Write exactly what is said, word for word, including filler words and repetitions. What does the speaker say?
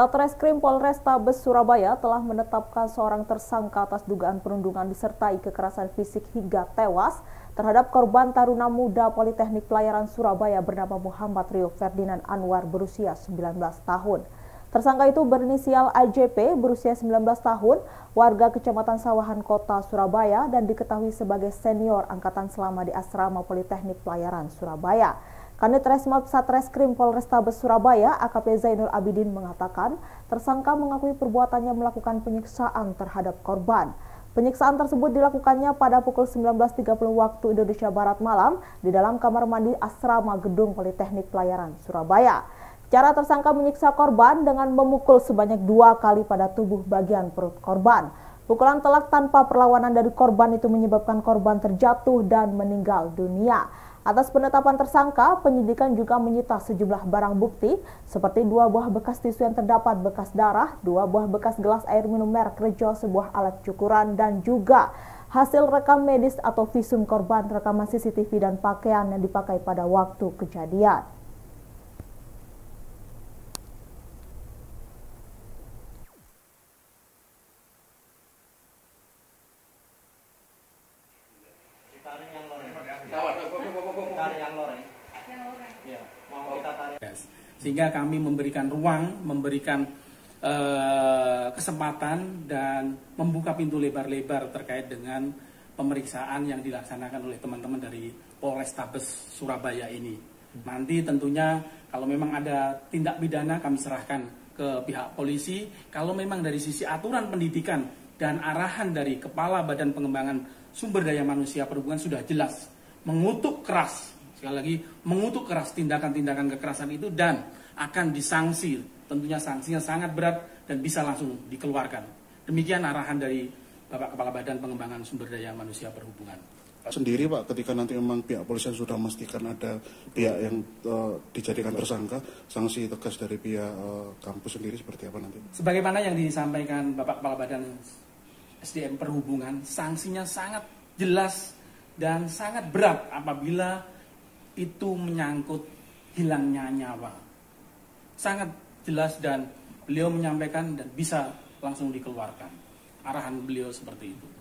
Satreskrim Polrestabes Surabaya telah menetapkan seorang tersangka atas dugaan perundungan disertai kekerasan fisik hingga tewas terhadap korban taruna muda Politeknik Pelayaran Surabaya bernama Muhammad Rio Ferdinan Anwar berusia sembilan belas tahun. Tersangka itu berinisial A J P berusia sembilan belas tahun, warga Kecamatan Sawahan Kota Surabaya dan diketahui sebagai senior angkatan selama di asrama Politeknik Pelayaran Surabaya. Kanit Resmob Satreskrim Polrestabes Surabaya A K P Zainul Abidin mengatakan tersangka mengakui perbuatannya melakukan penyiksaan terhadap korban. Penyiksaan tersebut dilakukannya pada pukul sembilan belas tiga puluh waktu Indonesia Barat malam di dalam kamar mandi asrama gedung Politeknik Pelayaran Surabaya. Cara tersangka menyiksa korban dengan memukul sebanyak dua kali pada tubuh bagian perut korban. Pukulan telak tanpa perlawanan dari korban itu menyebabkan korban terjatuh dan meninggal dunia. Atas penetapan tersangka, penyidikan juga menyita sejumlah barang bukti seperti dua buah bekas tisu yang terdapat bekas darah, dua buah bekas gelas air minum merek Rejo, sebuah alat cukuran, dan juga hasil rekam medis atau visum korban, rekaman C C T V, dan pakaian yang dipakai pada waktu kejadian. Sehingga kami memberikan ruang, memberikan eh, kesempatan dan membuka pintu lebar-lebar terkait dengan pemeriksaan yang dilaksanakan oleh teman-teman dari Polrestabes Surabaya ini. Nanti tentunya kalau memang ada tindak pidana kami serahkan ke pihak polisi. Kalau memang dari sisi aturan pendidikan dan arahan dari Kepala Badan Pengembangan Sumber Daya Manusia Perhubungan sudah jelas mengutuk keras. Sekali lagi, mengutuk keras tindakan-tindakan kekerasan itu dan akan disangsi. Tentunya sanksinya sangat berat dan bisa langsung dikeluarkan. Demikian arahan dari Bapak Kepala Badan Pengembangan Sumber Daya Manusia Perhubungan. Sendiri Pak, ketika nanti memang pihak polisian sudah memastikan ada pihak yang uh, dijadikan tersangka, sanksi tegas dari pihak uh, kampus sendiri seperti apa nanti? Sebagaimana yang disampaikan Bapak Kepala Badan S D M Perhubungan, sanksinya sangat jelas dan sangat berat apabila itu menyangkut hilangnya nyawa. Sangat jelas dan beliau menyampaikan dan bisa langsung dikeluarkan. Arahan beliau seperti itu.